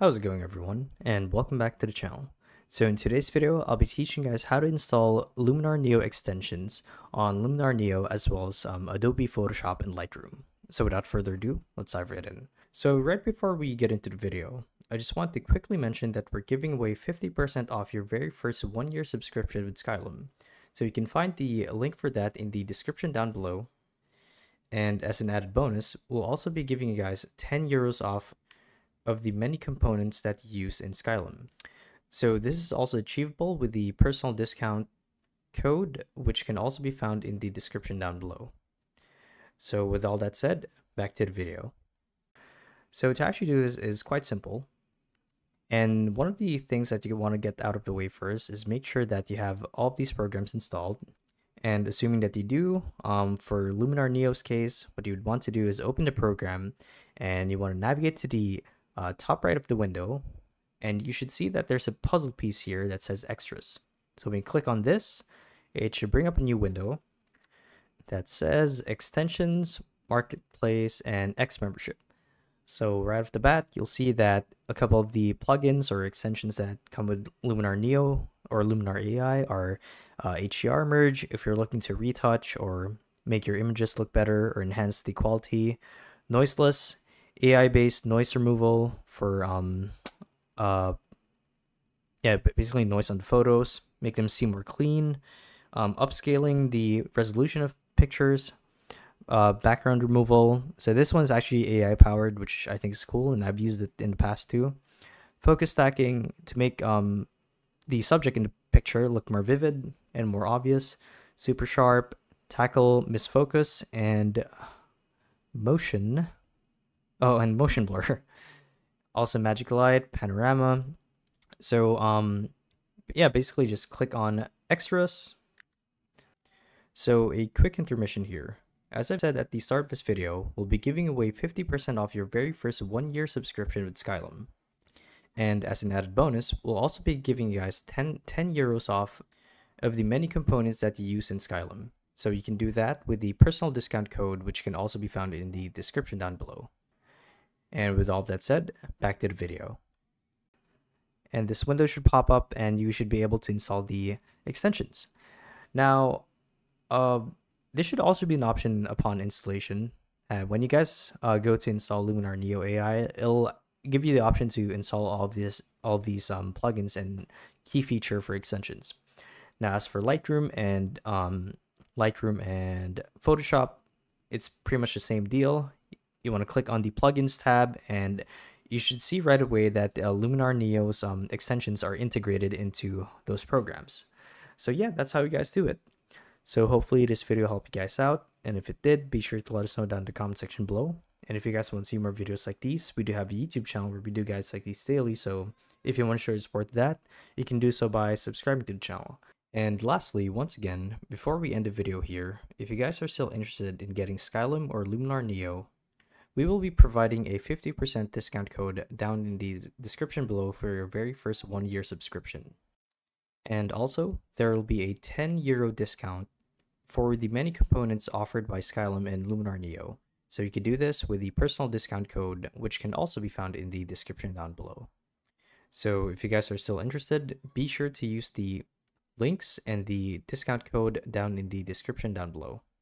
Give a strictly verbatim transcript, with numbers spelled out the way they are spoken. How's it going, everyone, and welcome back to the channel. So in today's video, I'll be teaching you guys how to install Luminar Neo extensions on Luminar Neo as well as um, Adobe Photoshop and Lightroom. So without further ado, let's dive right in. So right before we get into the video, I just want to quickly mention that we're giving away fifty percent off your very first one-year subscription with Skylum. So you can find the link for that in the description down below. And as an added bonus, we'll also be giving you guys ten euros off of the many components that you use in Skylum. So this is also achievable with the personal discount code, which can also be found in the description down below. So with all that said, back to the video. So to actually do this is quite simple. And one of the things that you want to get out of the way first is make sure that you have all of these programs installed. And assuming that you do, um, for Luminar Neo's case, what you would want to do is open the program and you want to navigate to the Uh, top right of the window, and you should see that there's a puzzle piece here that says extras. So when you click on this, it should bring up a new window that says extensions, marketplace, and X membership. So right off the bat, you'll see that a couple of the plugins or extensions that come with Luminar Neo or Luminar A I are uh, H D R Merge if you're looking to retouch or make your images look better or enhance the quality, Noiseless, A I-based noise removal for, um, uh, yeah, basically noise on the photos, make them seem more clean, um, upscaling the resolution of pictures, uh, background removal. So this one's actually A I-powered, which I think is cool, and I've used it in the past too. Focus stacking to make um, the subject in the picture look more vivid and more obvious. Super Sharp, tackle misfocus, and motion. Oh, and motion blur. Also magic light, panorama. So um yeah, basically just click on extras. So a quick intermission here. As I've said at the start of this video, we'll be giving away fifty percent off your very first one-year subscription with Skylum. And as an added bonus, we'll also be giving you guys ten euros off of the many components that you use in Skylum. So you can do that with the personal discount code, which can also be found in the description down below. And with all of that said, back to the video. And this window should pop up and you should be able to install the extensions. Now, uh, this should also be an option upon installation. Uh, when you guys uh, go to install Luminar Neo A I, it'll give you the option to install all of, this, all of these um, plugins and key feature for extensions. Now, as for Lightroom and, um, Lightroom and Photoshop, it's pretty much the same deal. You want to click on the plugins tab and you should see right away that uh, Luminar Neo's um, extensions are integrated into those programs. So yeah, that's how you guys do it. So hopefully this video helped you guys out. And if it did, be sure to let us know down in the comment section below. And if you guys want to see more videos like these, we do have a YouTube channel where we do guys like these daily. So if you want to show your support to that, you can do so by subscribing to the channel. And lastly, once again, before we end the video here, if you guys are still interested in getting Skylum or Luminar Neo, we will be providing a fifty percent discount code down in the description below for your very first one-year subscription. And also, there will be a ten euro discount for the many components offered by Skylum and Luminar Neo. So you can do this with the personal discount code, which can also be found in the description down below. So if you guys are still interested, be sure to use the links and the discount code down in the description down below.